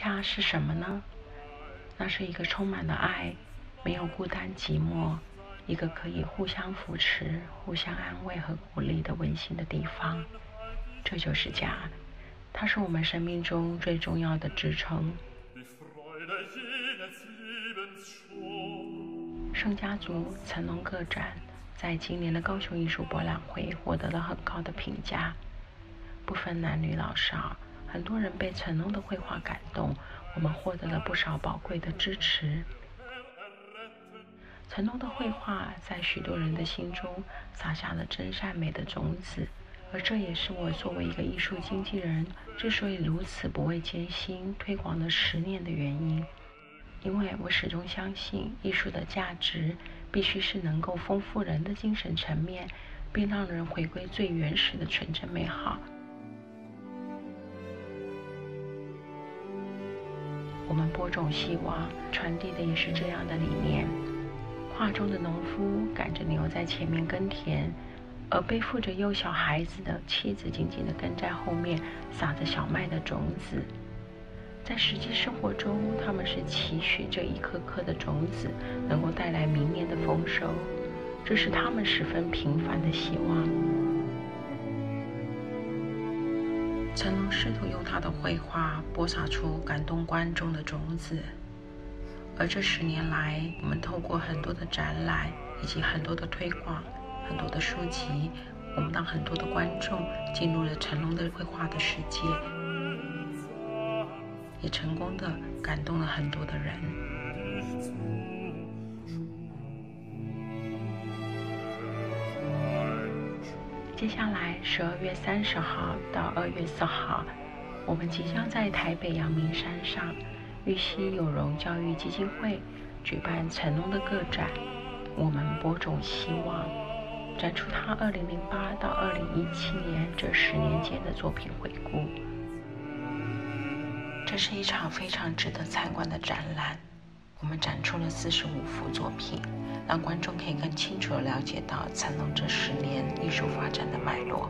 家是什么呢？那是一个充满了爱，没有孤单寂寞，一个可以互相扶持、互相安慰和鼓励的温馨的地方。这就是家，它是我们生命中最重要的支撑。圣家族层龙各展在今年的高雄艺术博览会获得了很高的评价，不分男女老少，很多人被层龙的绘画感动，我们获得了不少宝贵的支持。层龙的绘画在许多人的心中撒下了真善美的种子，而这也是我作为一个艺术经纪人之所以如此不畏艰辛推广了10年的原因。因为我始终相信艺术的价值必须是能够丰富人的精神层面，并让人回归最原始的纯真美好。我们播种希望，传递的也是这样的理念。画中的农夫赶着牛在前面耕田，而背负着幼小孩子的妻子紧紧地跟在后面，撒着小麦的种子。在实际生活中，他们是期许这一颗颗的种子能够带来明年的丰收，这是他们十分平凡的希望。成龙试图用他的绘画播撒出感动观众的种子，而这10年来，我们透过很多的展览以及很多的推广、很多的书籍，我们让很多的观众进入了成龙的绘画的世界，也成功地感动了很多的人。接下来12月30号到2月4号，我们即将在台北阳明山上玉溪有容教育基金会举办层龙的个展，我们播种希望，展出他2008到2017年这10年间的作品回顾。这是一场非常值得参观的展览，我们展出了45幅作品，让观众可以更清楚地了解到层龙这10年艺术发展的脉络。